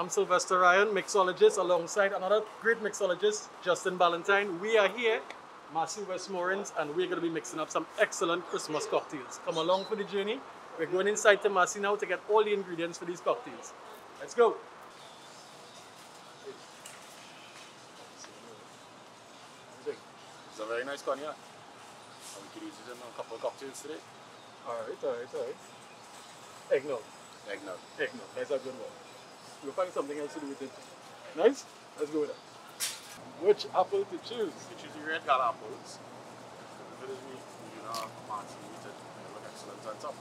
I'm Sylvester Ryan, mixologist, alongside another great mixologist, Justin Ballantyne. We are here, Massy Westmoreland, and we're going to be mixing up some excellent Christmas cocktails. Come along for the journey. We're going inside to Massy now to get all the ingredients for these cocktails. Let's go. It's a very nice cognac. And we could use it in a couple of cocktails today. All right. Eggnog. That's a good one. We'll find something else to do with it. Nice? Let's go with that. Which apple to choose? You choose the red color apples. If it is me, you know, Martin, it will look excellent on top.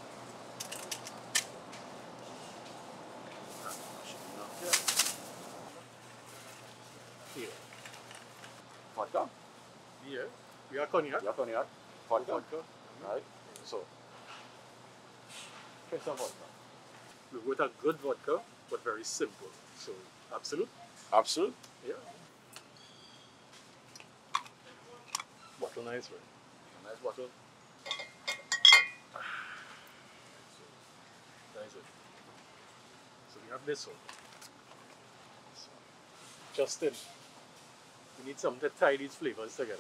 Here. Vodka? Yeah. We are cognac. You are cognac. Vodka. Right. So. Get some vodka. We go with a good vodka, but very simple. So, Absolut. Absolut? Yeah. Bottle nice, right? A nice bottle. Nice. So we have this one. Justin, we need something to tie these flavors together.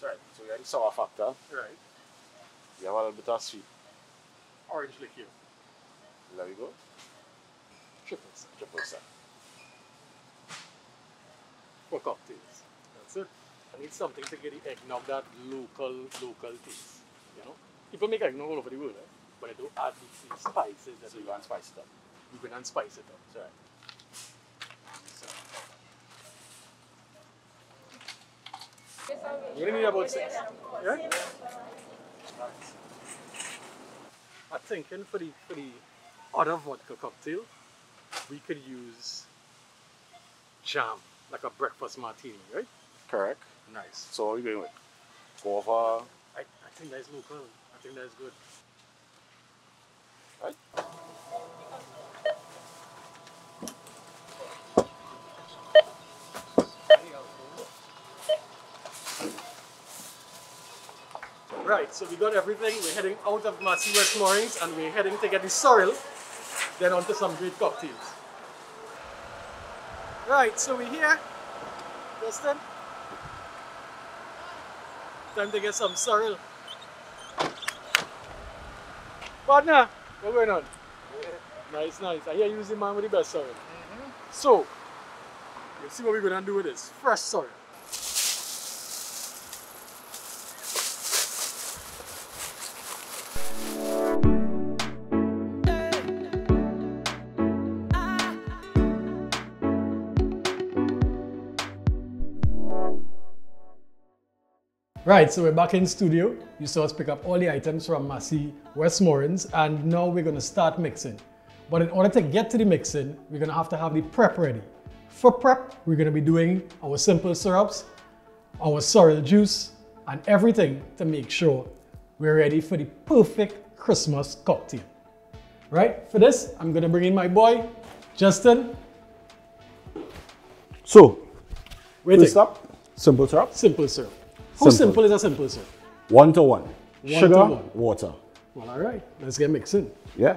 That's right. So we have the sour factor. Right. We have a little bit of sweet. Orange liqueur. There we go. Triple sec. For cocktails. That's it. I need something to get the eggnog that local taste. You know? People make eggnog all over the world, right? But they do add these spices. So you want spice it up. You can spice it up. That's right. You need about 6. Yeah? Nice. I'm thinking for the other vodka cocktail, we could use jam, like a breakfast martini, right? Correct. Nice. So what are we going with? Guava? I think that's local. I think that's good. Right? Right, so we got everything. We're heading out of Massy Westmoreland and we're heading to get the sorrel, then on to some great cocktails. Right, so we're here, Justin. Time to get some sorrel. Partner, what's going on? Yeah. Nice. I hear you use the man with the best sorrel. So, you'll see what we're going to do with this. Fresh sorrel. Right, so we're back in studio. You saw us pick up all the items from Massy Westmoreland, and now we're gonna start mixing. But in order to get to the mixing, we're gonna have to have the prep ready. For prep, we're gonna be doing our simple syrups, our sorrel juice, and everything to make sure we're ready for the perfect Christmas cocktail. Right, for this, I'm gonna bring in my boy, Justin. So, first up, simple syrup. Simple syrup. How simple is a simple syrup? 1:1. Sugar, water. Well, all right. Let's get mixing. Yeah.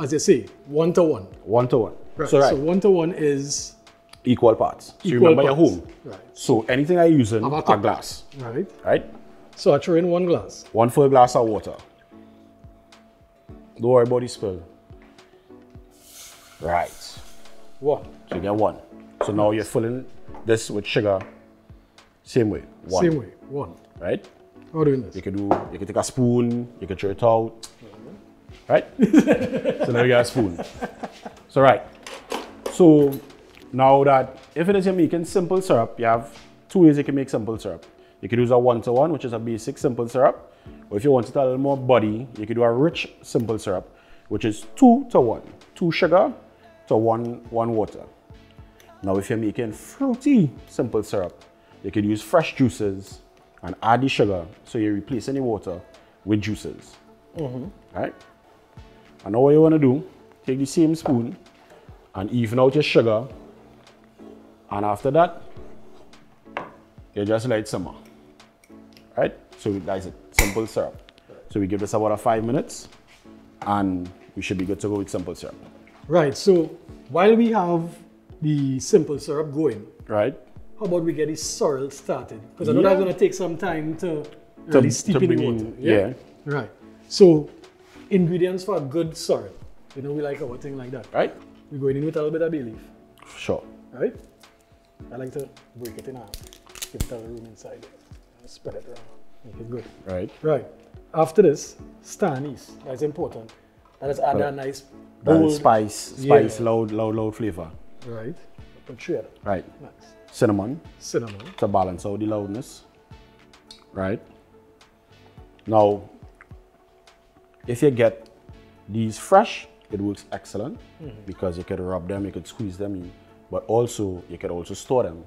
As you see, 1:1. 1:1. Right. So, 1:1 is? Equal parts. So remember your home. Right. So anything I use in a glass. Right. Right? So I throw in 1 glass. 1 full glass of water. Don't worry about the spill. Right. 1. So you get 1. So now you're filling this with sugar. Same way, 1. Same way, 1. Right? How are we doing this? You can take a spoon, you can throw it out. Right? So now you got a spoon. So right. So now that, if it is you're making simple syrup, you have 2 ways you can make simple syrup. You can use a 1:1, which is a basic simple syrup. Or if you want it a little more body, you can do a rich simple syrup, which is 2:1. 2 sugar to 1 water. Now if you're making fruity simple syrup, you can use fresh juices and add the sugar, so you replace any water with juices. Right? And now what you want to do, take the same spoon and even out your sugar, and after that, you just let it simmer. Right? So that's it, simple syrup. So we give this about 5 minutes, and we should be good to go with simple syrup. Right, so While we have the simple syrup going, right? How about we get the sorrel started? Because I know that's going to take some time to really steep in the water. Yeah. Right. So, ingredients for a good sorrel. You know, we like our thing like that. Right. We're going in with a little bit of bay leaf. Sure. Right? I like to break it in half. Give it a little room inside. Spread it around. Make it good. Right. Right. After this, star anise. That's important. That is add a nice bold spice, low flavor. Right. Portrayal. Right. Nice. Cinnamon. Cinnamon. To balance out the loudness. Right. Now, if you get these fresh, it works excellent because you could rub them, you could squeeze them in, but also you could also store them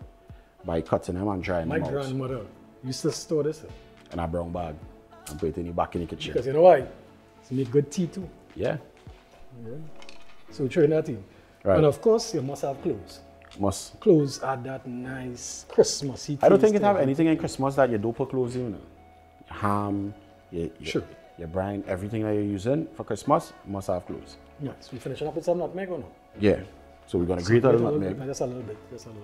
by cutting them and drying them out. My grandmother used to store this in a brown bag and put it in the back in the kitchen. Because you know why? It's make good tea too. Yeah. Yeah. So try that tea. Right. And of course, you must have cloves. Must. Cloves are that nice Christmassy taste. I don't think it have anything in Christmas that you don't put cloves in. Ham, your brine, everything that you're using for Christmas must have cloves. Nice. So we finish up with some nutmeg or no? Yeah. So we're going to grate out the nutmeg. Just a little bit. Just a little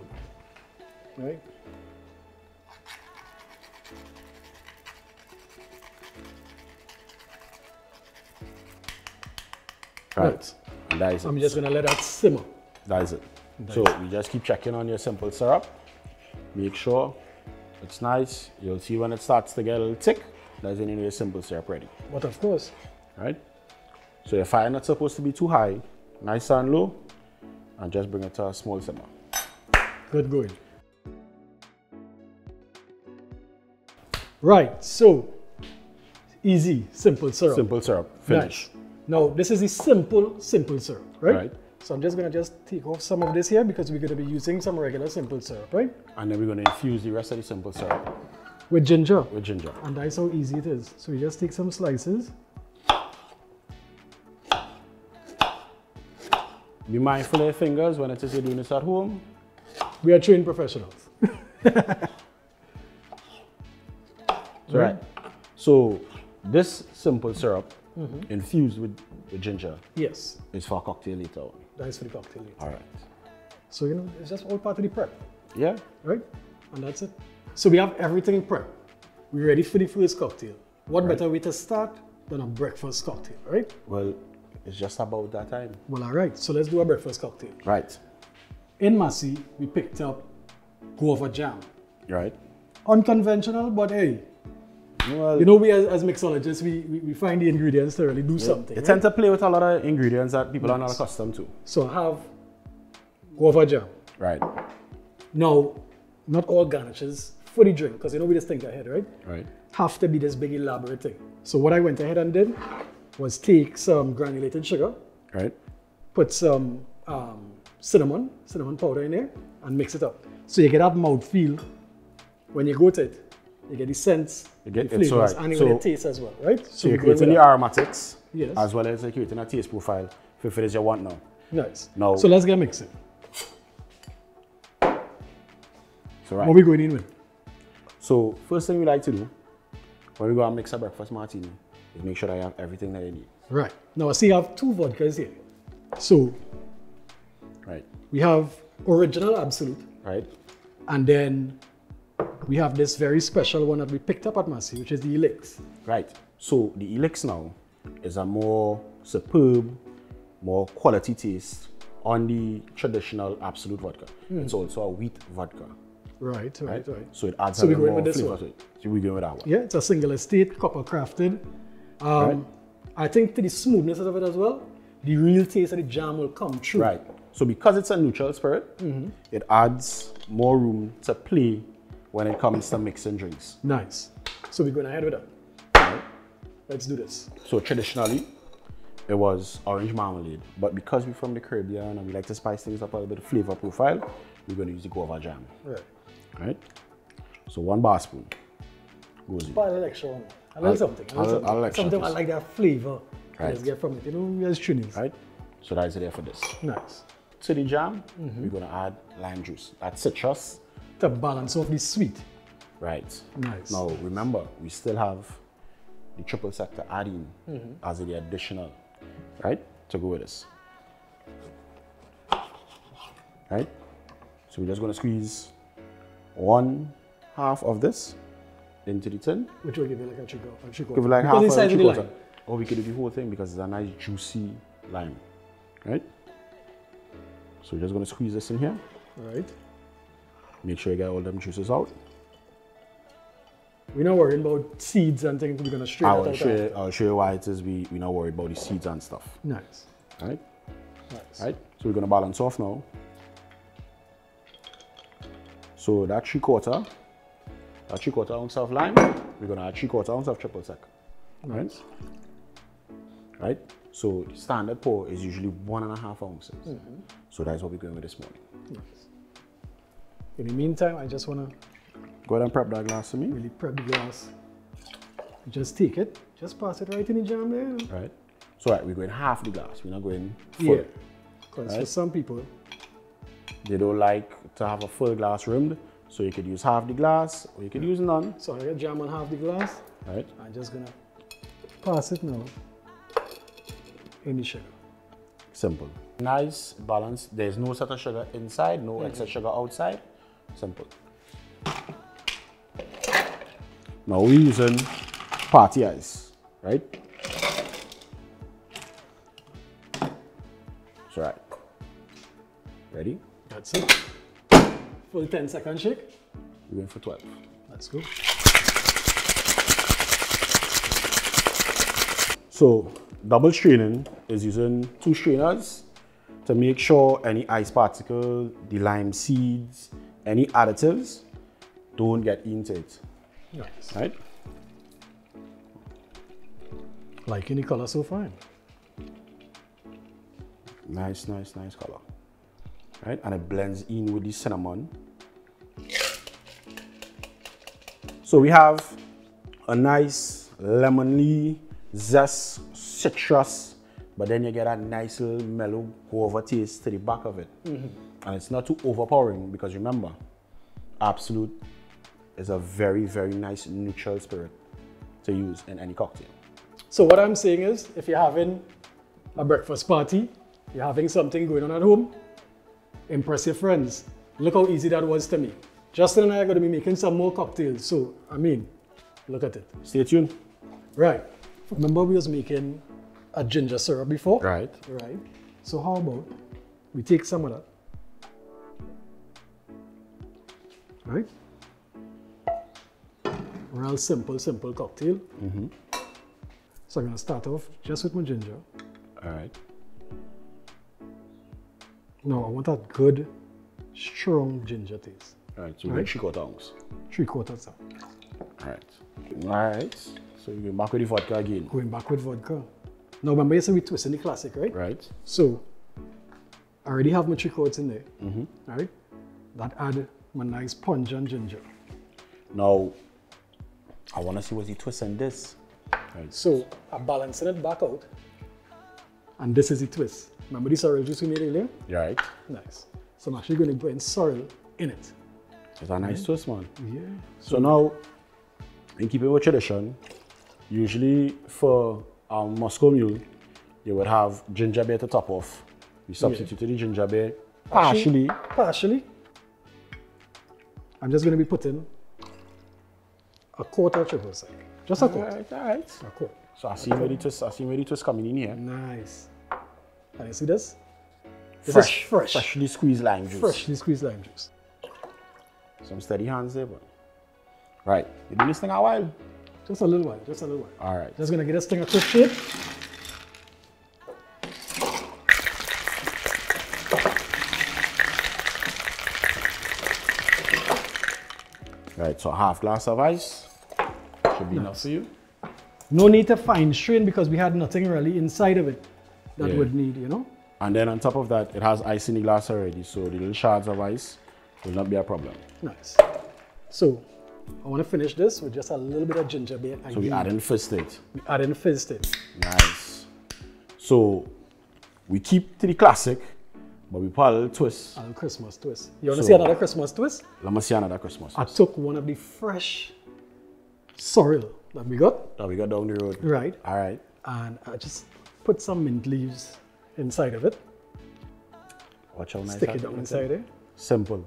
bit. Right. Right. And that is it. I'm just going to let that simmer. That is it. So you just keep checking on your simple syrup. Make sure it's nice. You'll see when it starts to get a little thick. That's when you know your simple syrup ready. But of course. Right? So your fire not supposed to be too high. Nice and low. And just bring it to a small simmer. Good going. Right, so easy, simple syrup. Simple syrup, finish. Nice. Now this is the simple syrup, right? Right. So I'm just going to take off some of this here because we're going to be using some regular simple syrup, right? And then we're going to infuse the rest of the simple syrup. With ginger? With ginger. And that's how easy it is. So you just take some slices. Be mindful of your fingers when it is you're doing this at home. We are trained professionals. Right. So this simple syrup infused with ginger. Yes. It's for a cocktail later on. That is for the cocktail later. All right. So, you know, it's just all part of the prep. Yeah. Right? And that's it. So we have everything prepped. We're ready for the first cocktail. What better way to start than a breakfast cocktail, right? Well, it's just about that time. Well, all right. So let's do a breakfast cocktail. Right. In Massy, we picked up guava jam. Right. Unconventional, but hey. Well, you know, we as mixologists, we find the ingredients to really do something. They tend to play with a lot of ingredients that people are not accustomed to. So I have guava jam. Right. Now, not all garnishes for the drink, because you know we just think ahead, right? Right. Have to be this big elaborate thing. So what I went ahead and did was take some granulated sugar. Right. Put some cinnamon powder in there and mix it up. So you get that mouthfeel when you go to it. You get the scents, the flavors, and you get the taste as well, right? So you're creating the aromatics, as well as creating a taste profile if it is you want now. Nice. Now, so let's get mixing. So what are we going in with? So first thing we like to do, when we go and mix a breakfast martini, is make sure that you have everything that you need. Right. Now I see you have two vodkas here. So we have original Absolut. Right. And then we have this very special one that we picked up at Massy, which is the Elyx. Right. So the Elyx now is a more superb, more quality taste on the traditional Absolut vodka. It's also a wheat vodka. Right, right, right. So it adds a little more flavor to it. So we're going with that one. Yeah, it's a single estate, copper crafted. I think to the smoothness of it as well, the real taste of the jam will come true. Right. So because it's a neutral spirit, it adds more room to play when it comes to mixing drinks. Nice. So we're going ahead with that. Right. Let's do this. So traditionally, it was orange marmalade, but because we're from the Caribbean and we like to spice things up a little bit of flavor profile, we're going to use the guava jam. Right. Right. So 1 bar spoon goes in. But an extra one. I like something. Something I like that flavor. Right. Let's get from it. You know, as tunis. Right. So that's there for this. Nice. To the jam, we're going to add lime juice. That's citrus. To balance off the sweet. Right. Nice. Now remember, we still have the triple sector adding as the additional, right? To go with this. right? So we're just gonna squeeze one half of this into the tin. Which will give you like a chico. Give it like because half inside of the lime. Or we could do the whole thing because it's a nice juicy lime, right? So we're just gonna squeeze this in here. All right. Make sure you get all them juices out. We're not worried about seeds and things we're gonna straight out. I'll show you why it is we're not worried about the seeds and stuff. Nice. All right? Nice. All right, so we're gonna balance off now. So that three quarter ounce of lime, we're gonna add 3/4 ounce of triple sec. Nice. Right? So the standard pour is usually 1.5 ounces. Mm-hmm. So that's what we're going with this morning. Nice. In the meantime, I just wanna go ahead and prep that glass for me. Really prep the glass. Just take it, just pass it right in the jam there. Right. So right, we're going half the glass. We're not going full. Yeah. Because right? For some people, they don't like to have a full glass rimmed. So you could use half the glass or you could use none. So I get jam on half the glass. Right. I'm just gonna pass it now in the sugar. Simple. Nice balance. There's no set of sugar inside, no excess sugar outside. Simple. Now we're using party ice, right? That's right. Ready? That's it. Full 10-second shake. We're going for 12. Let's go. So double straining is using 2 strainers to make sure any ice particle, the lime seeds, any additives don't get into it. Nice. Right? Liking the color so far. Nice, nice, nice color. Right? And it blends in with the cinnamon. So we have a nice lemony zest, citrus, but then you get a nice little mellow guava taste to the back of it. Mm-hmm. And it's not too overpowering because remember, Absolut is a very, very nice neutral spirit to use in any cocktail. So what I'm saying is, if you're having a breakfast party, you're having something going on at home, impress your friends. Look how easy that was to me. Justin and I are going to be making some more cocktails, so I mean, look at it. Stay tuned. Right. Remember we was making a ginger syrup before? Right. Right. So how about we take some of that. Right? Real simple, simple cocktail. Mm-hmm. So I'm going to start off just with my ginger. All right. Now I want that good, strong ginger taste. All right, so we're going 3/4 ounce. 3/4 ounce. All right. All right. So you're going back with the vodka again. Going back with vodka. Now remember you said we twisting the classic, right? Right. So I already have my 3/4 in there. Mm-hmm. All right. That add my nice pungent ginger. Now I want to see what you twist in this. Right. So I'm balancing it back out. And this is the twist. Remember the sorrel juice we made earlier? Right. Nice. So I'm actually going to put in sorrel in it. It's a nice twist, man. Yeah. So now, in keeping with tradition, usually for our Moscow Mule, you would have ginger beer to top off. We substituted the ginger beer partially. Partially. I'm just going to be putting a 1/4 triple sec. Just a 1/4. Alright, alright. A 1/4. So I see ready twist. I see ready twist coming in here. Nice. Can you see this? This is fresh. Freshly squeezed lime juice. Freshly squeezed lime juice. Some steady hands there, but right. You've been listening a while. Just a little while, just a little while. All right. Just gonna give this thing a quick shake. Right, so half glass of ice should be enough for you. No need to fine strain because we had nothing really inside of it that would need, you know? And then on top of that, it has ice in the glass already, so the little shards of ice will not be a problem. Nice. So, I want to finish this with just a little bit of ginger beer. So we add in first it. We add in first it. Nice. So we keep to the classic, but we put a little twist. A little Christmas twist. You want to see another Christmas twist? Let me see another Christmas twist. I took one of the fresh sorrel that we got. That we got down the road. Right. All right. And I just put some mint leaves inside of it. Watch all Stick it on inside it. Simple.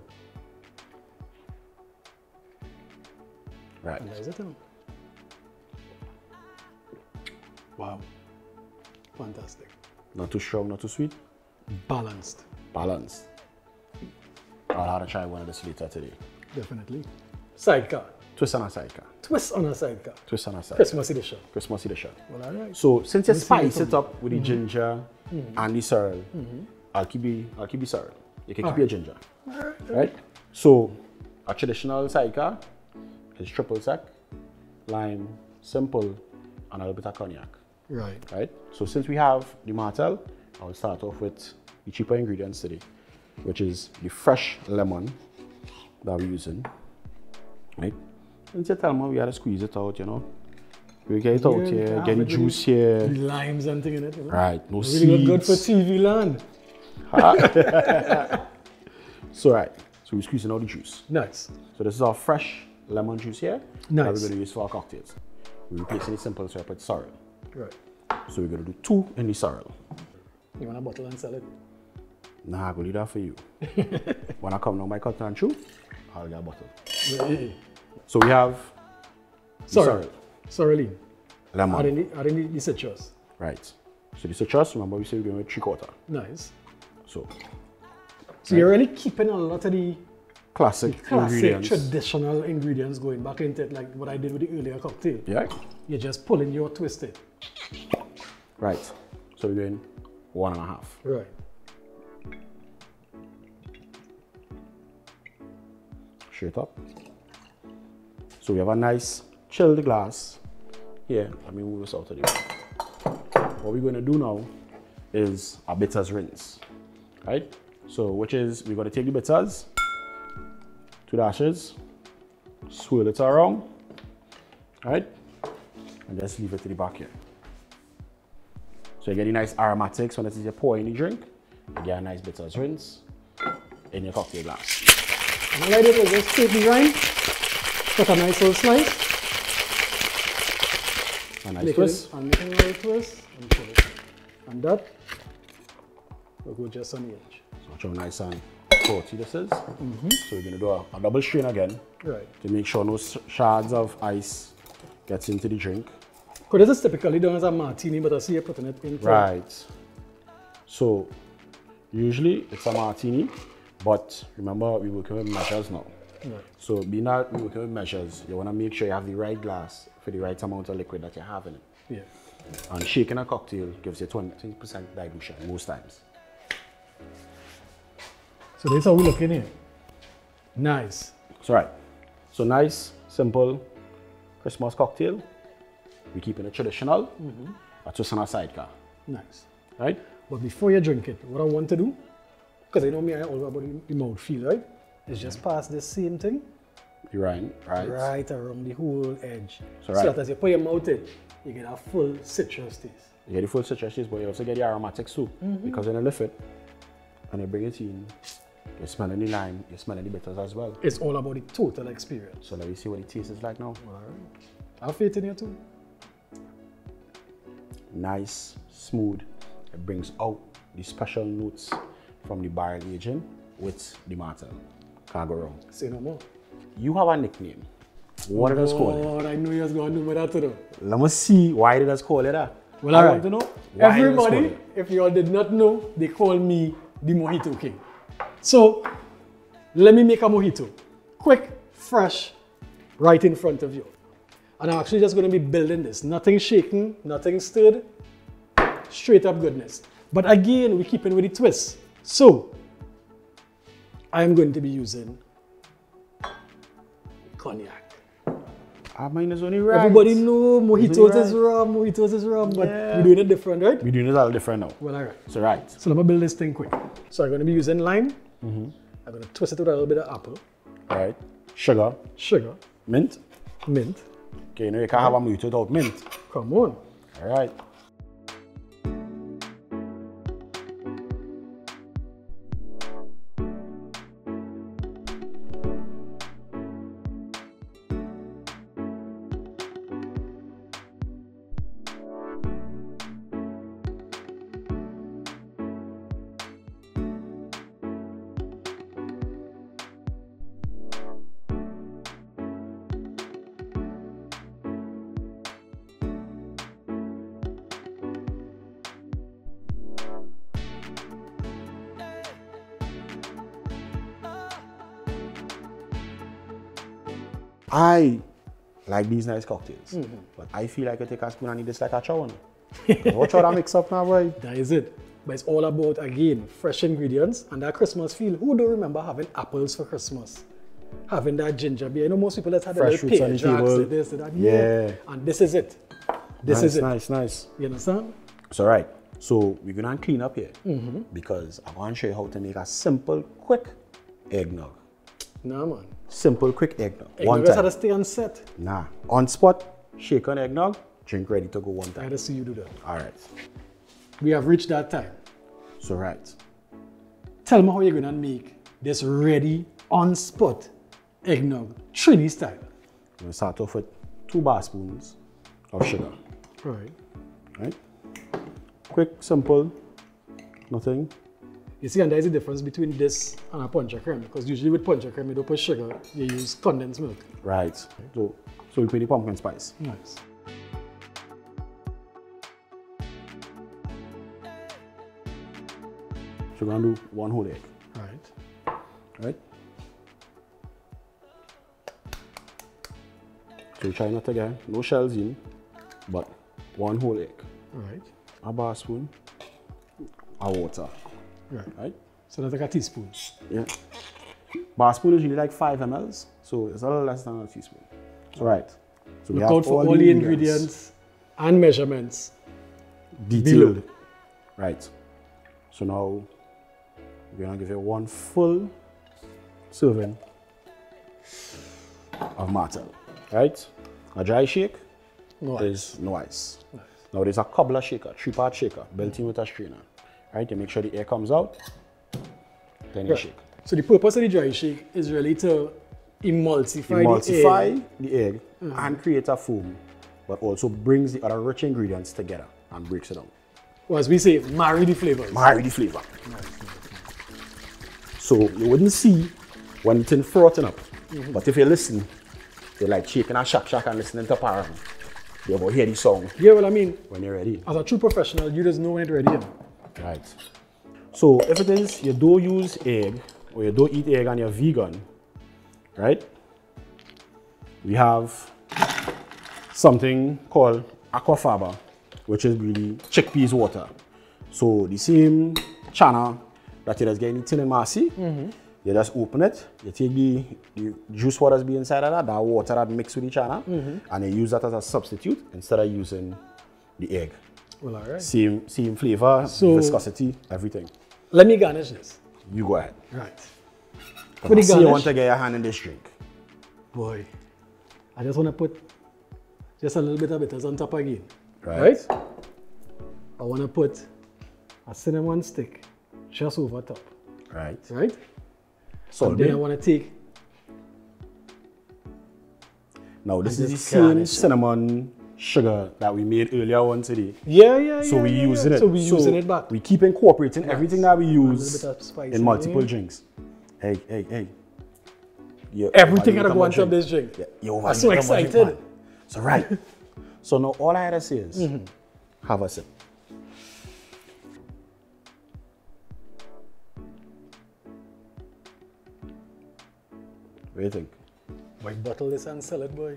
Right. There's it on. Wow. Fantastic. Not too strong, not too sweet. Balanced. Balanced. I'll have to try one of this later today. Definitely. Sidecar. Twist on a sidecar. Twist on a sidecar. Twist on a sidecar. Christmas edition. Christmas edition. Well, all right. So since you spice it up with the ginger and the sorrel, I'll keep the sorrel. You can keep your ginger. All right. Right. So a traditional sidecar is triple sec, lime, simple, and a little bit of cognac. Right. Right. So since we have the Martell, I'll start off with the cheaper ingredients today, which is the fresh lemon that we're using. Right. And you tell me we gotta squeeze it out, you know. We get it out here, get the juice here. Limes and things in it. You know? Right, no seeds. Really good for TV land. So right, so we're squeezing out the juice. Nice. So this is our fresh lemon juice here. Nice. That we're gonna use for our cocktails. We're replacing the simple syrup with sorrel. Right. So we're gonna do 2 in the sorrel. You want a bottle and sell it? Nah, I'm gonna leave that for you. When I come now, my cotton and chew, I'll get a bottle. Really? So we have sorrel. Sorrel. Lemon. I didn't need the citrus. Right. So the citrus, remember we said we're going with 3/4. Nice. So you're really keeping a lot of the classic ingredients. Traditional ingredients going back into it, like what I did with the earlier cocktail. Yeah. You're just pulling your twisted. Right. So we're doing 1.5. Right. Straight up. So we have a nice chilled glass here. Let me move this out of the way. What we're going to do now is a bitters rinse, right? So which is, we're going to take the bitters, 2 dashes, swirl it around, right? And just leave it to the back here. So you get the nice aromatics when it's pouring in the drink. You get a nice bitters rinse in your cocktail glass. And I did was just take the rind. Cut a nice little slice. A nice twist. And making a little twist. And that will go just on the edge. So watch how nice and coaty this is. So we're going to do a double strain again. Right. To make sure no shards of ice gets into the drink. Because this is typically done as a martini, but I see you putting it in. Right. So usually it's a martini, but remember we're working with measures now. Right. So being that we're working with measures, you want to make sure you have the right glass for the right amount of liquid that you have in it. Yeah. And shaking a cocktail gives you 20% dilution most times. So this is how we're looking here. Nice. So right. So nice, simple Christmas cocktail. We're keeping it traditional. A twist on our sidecar. Nice. Right? But before you drink it, what I want to do, because I know me, I all about the mouthfeel, right? It's just past the same thing. The rind, right? Right around the whole edge. So, right. So that as you put your mouth in, you get a full citrus taste. You get the full citrus taste, but you also get the aromatics too. Because when you lift it and you bring it in, you're smelling the lime, you're smelling the bitters as well. It's all about the total experience. So let me see what it tastes like now. All right. I'll fit in here too. Nice, smooth. It brings out the special notes from the barrel aging with the Martell. Can't go wrong. Say no more. You have a nickname. What did us call it? I knew you was going to do that today. Let me see why did us call it that. Well, I want to know. Everybody, if you all did not know, they call me the Mojito King. So, let me make a mojito. Quick, fresh, right in front of you. And I'm actually just going to be building this. Nothing shaken, nothing stirred. Straight up goodness. But again, we're keeping with the twist. So, I am going to be using cognac. Mine is only right. Everybody know mojitos is rum, but we're doing it different, right? We're doing it a little different now. Well, all right. So, right. So, let me build this thing quick. So, I'm going to be using lime. I'm going to twist it with a little bit of apple. All right. Sugar. Mint. Okay, you know you can't have a mojito without mint. Come on. All right. I like these nice cocktails, but I feel like I take a spoon and eat this like a chow. Watch how that mix up now, boy. That is it. But it's all about, again, fresh ingredients and that Christmas feel. Who don't remember having apples for Christmas? Having that ginger beer. You know, most people that had the little pear jacks, this, that, yeah. And this is it. This is it. Nice, nice. You understand? So, right. So, we're going to clean up here because I want to show you how to make a simple, quick eggnog. Nah, man. Simple, quick eggnog. One time. Eggnog has to stay on set. Nah. On spot, shake on eggnog, drink ready to go one time. I gotta see you do that. All right. We have reached that time. So, right. Tell me how you're going to make this ready, on spot eggnog, 3D style. I'm going to start off with 2 bar spoons of sugar. All right. Right? Quick, simple, nothing. You see, and there's the difference between this and a punch crème, because usually with punch crème, you don't put sugar, you use condensed milk. Right. So we put the pumpkin spice. Nice. So we're going to do 1 whole egg. All right. Right? So try not again, no shells in, but 1 whole egg. All right. A bar spoon, a water. Right. Right? So that's like a teaspoon. Yeah. Bar spoon is really like 5 mL, so it's a little less than a teaspoon. All right. So look out for all the ingredients and measurements. Detailed. Below. Right. So now we're gonna give it 1 full serving of Martell. Right? A dry shake, no ice. Nice. Now there's a cobbler shaker, 3-part shaker, built in with a strainer. Right? You make sure the air comes out, then you shake. So the purpose of the dry shake is really to emulsify the egg and create a foam, but also brings the other rich ingredients together and breaks it down. Well, as we say, marry the flavors. Marry the flavor. Nice. So you wouldn't see when it's frothing up, but if you listen, they're like shaking and shack and listening to Param. You ever hear the song? Yeah, well, I mean, when you're ready. As a true professional, you just know when it's ready. Right. So if it is you don't use egg or you don't eat egg and you're vegan, right? We have something called aquafaba, which is really chickpeas water. So the same channel that you just get in the Massy, you just open it, you take the juice water that's be inside of that water that mixed with the chana, and you use that as a substitute instead of using the egg. Well, all right. Same flavor, so viscosity, everything. Let me garnish this. You go ahead. Right. Put the garnish. You want to get your hand in this drink. Boy, I just want to put just a little bit of bitters on top again. Right. Right? I want to put a cinnamon stick just over top. Right. Right? So then I want to take. Now this is the same cinnamon sugar that we made earlier on today. So we're using it back. We keep incorporating everything that we use in multiple drinks. Hey. Everything that I want on this drink. I'm so excited. So right. So now all I had to say is have a sip. What do you think? Boy, bottle this and sell it, boy.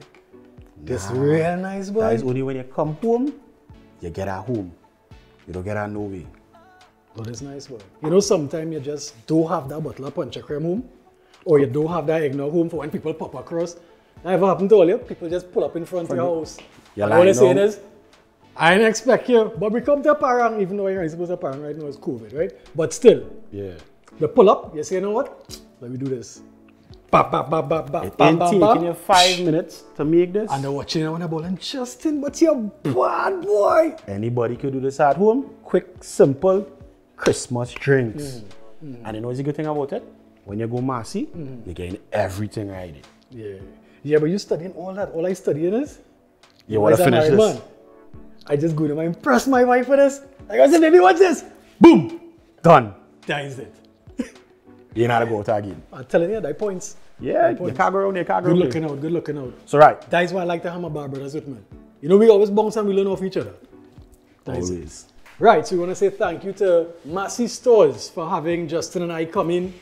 This real nice, boy. That is only when you come home, you get at home. You don't get at no way. Oh, that's nice, boy. You know, sometimes you just don't have that bottle of punch crème home, or you don't have that eggnog home for when people pop across. That ever happened to all you? People just pull up in front of your house. And all they say is, I didn't expect you, but we come to Parang, even though you're not supposed to Parang right now, it's COVID, right? But still, they pull up, you say, you know what? Let me do this. It ain't taking you 5 minutes to make this. And they're watching on the ball and Justin, but you're bad boy. Anybody could do this at home. Quick, simple Christmas drinks. And you know what's the good thing about it? When you go Massy, you're getting everything right in. Yeah, but you're studying all that. All I study is. You want to finish this? Man, I just go to my impress my wife with this. I go say, baby, watch this. Boom. Done. That is it. You know how to go out again. I'm telling you, that points. Yeah, you can't go around, you can't go around. Good looking out, good looking out. So right. That is why I like to hammer bar brothers with men. You know, we always bounce and we learn off each other. That always. Right, so we want to say thank you to Massy Stores for having Justin and I come in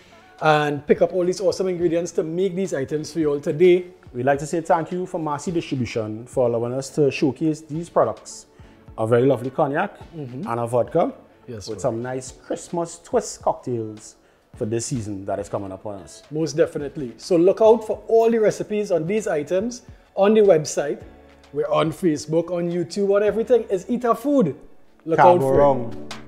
and pick up all these awesome ingredients to make these items for you all today. We'd like to say thank you for Massy Distribution for allowing us to showcase these products. A very lovely cognac and a vodka with some nice Christmas twist cocktails for this season that is coming up on us. Most definitely. So look out for all the recipes on these items on the website. We're on Facebook, on YouTube, on everything. It's eatahfood. Look out for it.